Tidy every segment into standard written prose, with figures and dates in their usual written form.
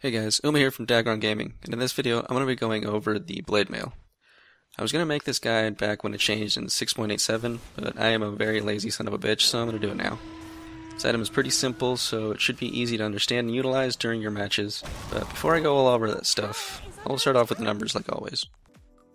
Hey guys, Uma here from Daggeron Gaming, and in this video I'm going to be going over the Blade Mail. I was going to make this guide back when it changed in 6.87, but I am a very lazy son of a bitch, so I'm going to do it now. This item is pretty simple, so it should be easy to understand and utilize during your matches, but before I go all over that stuff, I'll start off with the numbers like always.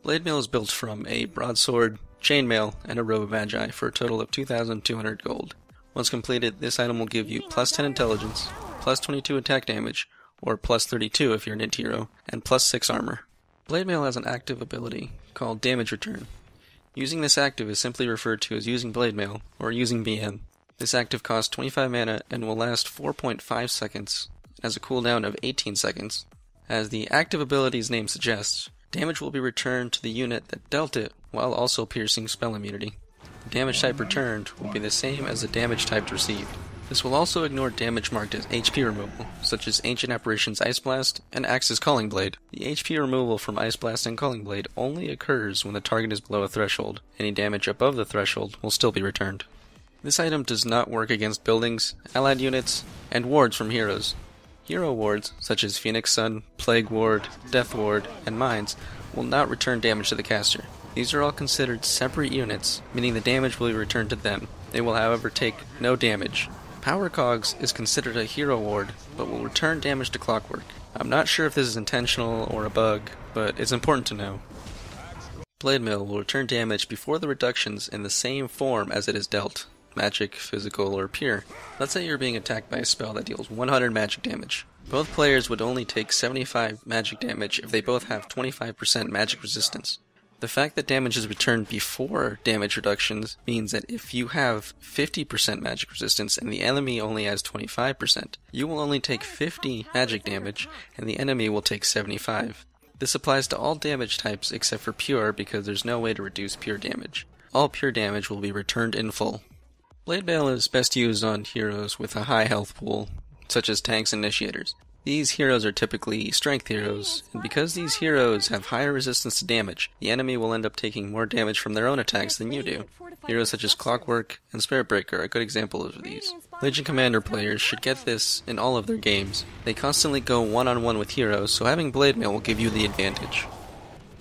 Blade Mail is built from a broadsword, chainmail, and a robe of magi for a total of 2,200 gold. Once completed, this item will give you plus 10 intelligence, plus 22 attack damage, or plus 32 if you're an int hero, and plus 6 armor. Blade Mail has an active ability called Damage Return. Using this active is simply referred to as using Blade Mail, or using BM. This active costs 25 mana and will last 4.5 seconds, has a cooldown of 18 seconds. As the active ability's name suggests, damage will be returned to the unit that dealt it while also piercing spell immunity. The damage type returned will be the same as the damage type received. This will also ignore damage marked as HP removal, such as Ancient Apparition's Ice Blast and Axe's Calling Blade. The HP removal from Ice Blast and Calling Blade only occurs when the target is below a threshold. Any damage above the threshold will still be returned. This item does not work against buildings, allied units, and wards from heroes. Hero wards, such as Phoenix Sun, Plague Ward, Death Ward, and mines, will not return damage to the caster. These are all considered separate units, meaning the damage will be returned to them. They will, however, take no damage. Power Cogs is considered a hero ward, but will return damage to Clockwork. I'm not sure if this is intentional or a bug, but it's important to know. Blade Mail will return damage before the reductions in the same form as it is dealt, magic, physical, or pure. Let's say you're being attacked by a spell that deals 100 magic damage. Both players would only take 75 magic damage if they both have 25% magic resistance. The fact that damage is returned before damage reductions means that if you have 50% magic resistance and the enemy only has 25%, you will only take 50 magic damage and the enemy will take 75. This applies to all damage types except for pure because there's no way to reduce pure damage. All pure damage will be returned in full. Blade Mail is best used on heroes with a high health pool, such as tanks and initiators. These heroes are typically strength heroes, and because these heroes have higher resistance to damage, the enemy will end up taking more damage from their own attacks than you do. Heroes such as Clockwork and Spirit Breaker are good examples of these. Legion Commander players should get this in all of their games. They constantly go one-on-one with heroes, so having Blade Mail will give you the advantage.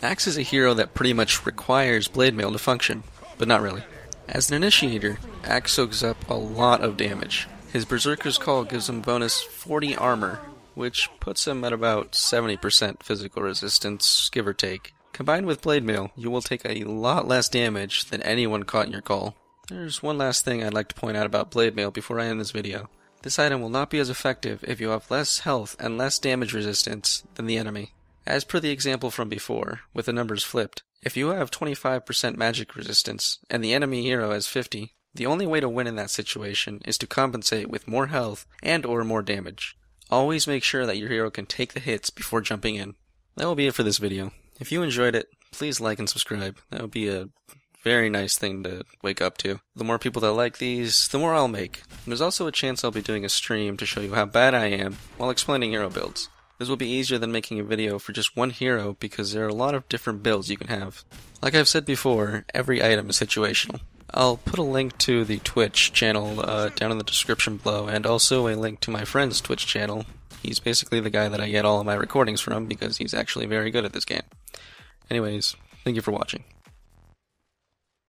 Axe is a hero that pretty much requires Blade Mail to function, but not really. As an initiator, Axe soaks up a lot of damage. His Berserker's Call gives him bonus 40 armor, which puts him at about 70% physical resistance, give or take. Combined with Blade Mail, you will take a lot less damage than anyone caught in your call. There's one last thing I'd like to point out about Blade Mail before I end this video. This item will not be as effective if you have less health and less damage resistance than the enemy. As per the example from before, with the numbers flipped, if you have 25% magic resistance and the enemy hero has 50, the only way to win in that situation is to compensate with more health and or more damage. Always make sure that your hero can take the hits before jumping in. That will be it for this video. If you enjoyed it, please like and subscribe. That would be a very nice thing to wake up to. The more people that like these, the more I'll make. There's also a chance I'll be doing a stream to show you how bad I am while explaining hero builds. This will be easier than making a video for just one hero because there are a lot of different builds you can have. Like I've said before, every item is situational. I'll put a link to the Twitch channel down in the description below, and also a link to my friend's Twitch channel. He's basically the guy that I get all of my recordings from because he's actually very good at this game. Anyways, thank you for watching.